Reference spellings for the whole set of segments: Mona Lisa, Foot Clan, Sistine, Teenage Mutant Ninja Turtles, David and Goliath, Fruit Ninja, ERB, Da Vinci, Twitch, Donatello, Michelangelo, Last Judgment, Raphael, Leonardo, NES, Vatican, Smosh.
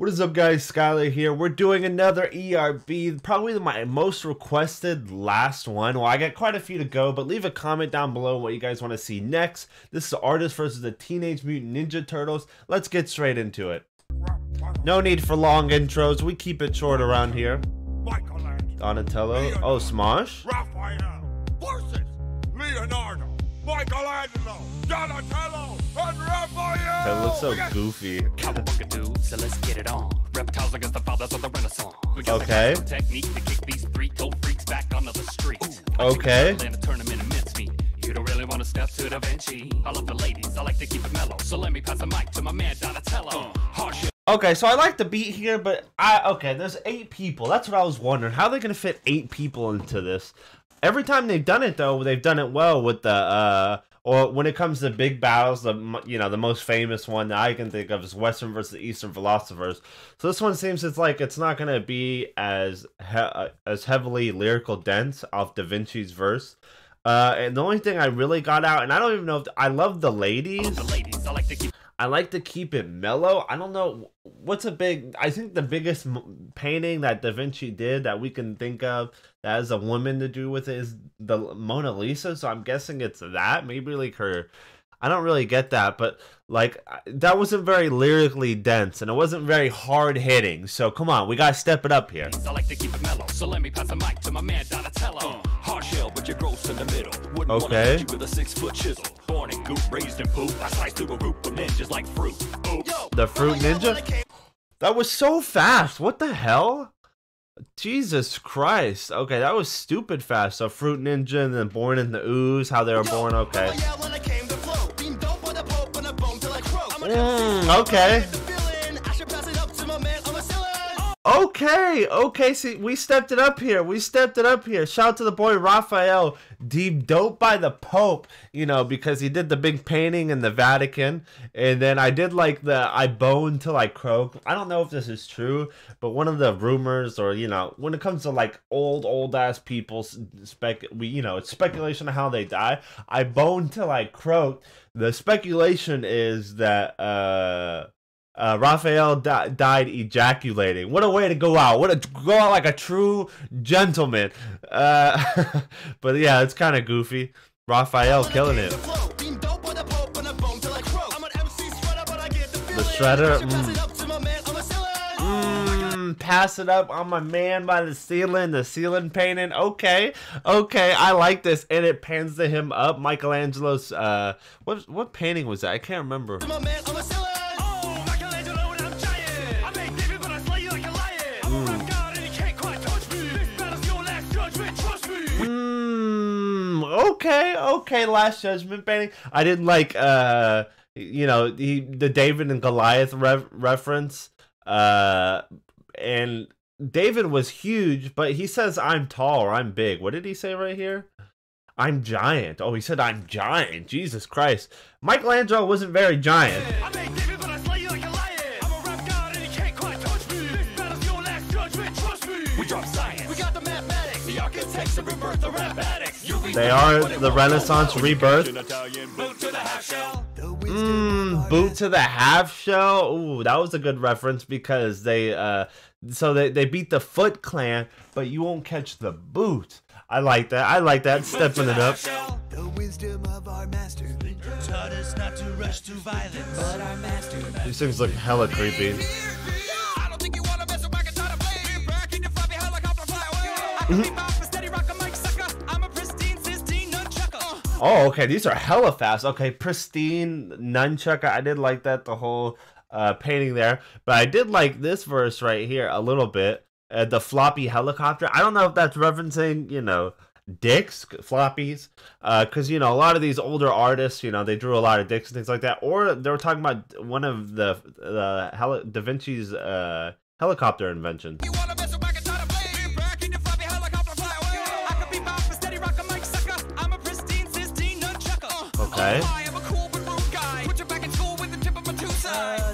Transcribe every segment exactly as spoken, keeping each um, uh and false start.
What is up, guys? Skylar here. We're doing another E R B, probably my most requested last one. Well, I got quite a few to go, but leave a comment down below what you guys want to see next. This is the artist versus the Teenage Mutant Ninja Turtles. Let's get straight into it. No need for long intros. We keep it short around here. Donatello. Oh, Smosh. Raphael versus Leonardo. Michelangelo, Donatello, and Raphael! That looks so got... goofy. So let's get it on. Reptiles against the fathers of the Renaissance. We got okay. The technique to kick these free toe freaks back onto the street. Ooh. Okay. You don't really want to step to Da Vinci. I love the ladies. I like to keep it mellow. So let me pass the mic to my man Donatello. Okay, so I like the beat here, but I okay. There's eight people. That's what I was wondering. How are they gonna fit eight people into this? Every time they've done it, though, they've done it well with the, uh, or when it comes to big battles, the, you know, the most famous one that I can think of is Western versus Eastern philosophers. So this one seems it's like it's not going to be as, he as heavily lyrical dense off Da Vinci's verse. Uh, and the only thing I really got out, and I don't even know if, the, I love the ladies. The ladies, I like to keep I like to keep it mellow. I don't know what's a big, I think the biggest painting that Da Vinci did that we can think of that has a woman to do with it is the Mona Lisa. So I'm guessing it's that, maybe like her. I don't really get that, but like that wasn't very lyrically dense and it wasn't very hard hitting. So come on, we got to step it up here. I like to keep it mellow. So let me pass the mic to my man Donatello. Hard shell, but you're gross in the middle. Wouldn't want to hit you with a six foot chisel. Born in goop, raised in poop. I slice through a group of ninjas like fruit. Yo, the Fruit Ninja? That was so fast. What the hell? Jesus Christ. Okay, that was stupid fast. So Fruit Ninja and then Born in the Ooze, how they were Yo, born. Okay. Mm, okay. Okay, okay, see, we stepped it up here. We stepped it up here. Shout out to the boy Raphael, deep dope by the Pope, you know, because he did the big painting in the Vatican. And then I did like the I bone till I croak. I don't know if this is true, but one of the rumors or, you know, when it comes to like old, old ass people, spec, we, you know, it's speculation of how they die. I bone till I croak. The speculation is that, uh... Uh, Raphael di died ejaculating. What a way to go out. What a go out like a true gentleman. Uh, but yeah, it's kind of goofy. Raphael killing it. The shredder. Mm. Mm, pass it up on my man by the ceiling. The ceiling painting. Okay. Okay. I like this. And it pans to him up. Michelangelo's. Uh, what, what painting was that? I can't remember. Okay, okay, Last Judgment painting. I didn't like, uh, you know, the, the David and Goliath re reference. Uh, and David was huge, but he says, I'm tall or I'm big. What did he say right here? I'm giant. Oh, he said, I'm giant. Jesus Christ. Michelangelo wasn't very giant. I made David, but I slay you like a lion. I'm a rap god and you can't quite touch me. This battle's your last judgment, trust me. We drop science. We got the mathematics. The architects have rebirthed the rap addicts. They are the Renaissance rebirth. Mmm, boot to the half shell. Ooh, that was a good reference because they, uh, so they, they beat the Foot Clan, but you won't catch the boot. I like that. I like that. Stepping it up. The wisdom of our master taught us not to rush to violence, but our master. These things look hella creepy. I don't think you want to mess with my guitar to play. Back in your floppy helicopter fly away. Oh, okay. These are hella fast. Okay, pristine nunchuck. I did like that, the whole uh, painting there. But I did like this verse right here a little bit. Uh, the floppy helicopter. I don't know if that's referencing, you know, dicks, floppies. Because, uh, you know, a lot of these older artists, you know, they drew a lot of dicks and things like that. Or they were talking about one of the, the heli Da Vinci's uh, helicopter inventions. You wanna mess with my guitar to play? Back in your floppy helicopter fly away. I could be bopped for steady rock a mic sucker. I'm a pristine sistine nunchucker. Okay.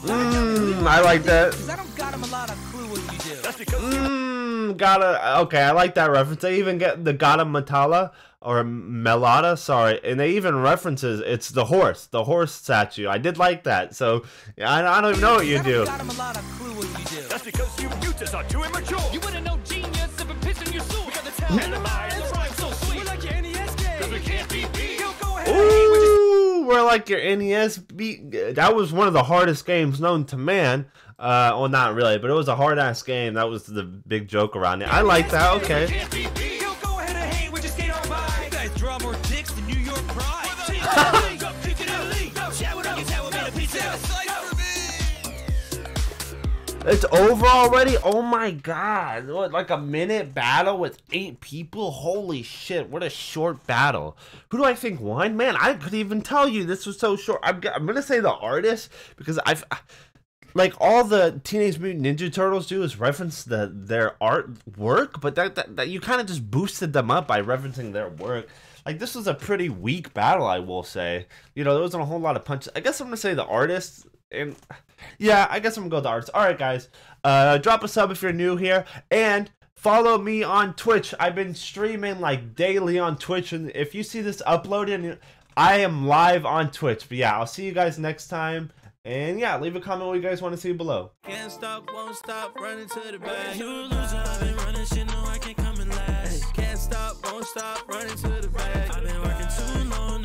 Mmm, I like that. Mmm, gotta. Okay, I like that reference. They even get the Gata Matala or Melata, sorry, and they even references it's the horse, the horse statue. I did like that. So I, I don't even know what you do. That's because you mutants are too immature. You wouldn't know genius if a piss in your suit. We got the talent and the mind, the rhyme so sweet. We're like your N E S game, 'cause we can't be beat. Yo, go ahead. Ooh, we're like your N E S beat. That was one of the hardest games known to man. Uh, well, not really, but it was a hard ass game. That was the big joke around it. I like that. Okay. It's over already? Oh my god. What, like a minute battle with eight people? Holy shit, what a short battle. Who do I think won? Man, I couldn't even tell you. This was so short. I'm, I'm gonna say the artist, because I've... I, like, all the Teenage Mutant Ninja Turtles do is reference the their artwork, but that, that, that you kind of just boosted them up by referencing their work. Like, this was a pretty weak battle, I will say. You know, there wasn't a whole lot of punches. I guess I'm gonna say the artist, and yeah, I guess I'm gonna go with the artist. All right, guys, uh, drop a sub if you're new here, and follow me on Twitch. I've been streaming like daily on Twitch, and if you see this uploaded, I am live on Twitch. But yeah, I'll see you guys next time. And yeah, leave a comment what you guys want to see below. Can't stop, won't stop, running to the back. You loser, I've been running, shit, no, I can't come in last. Can't stop, won't stop, running to the back. I've been working too long.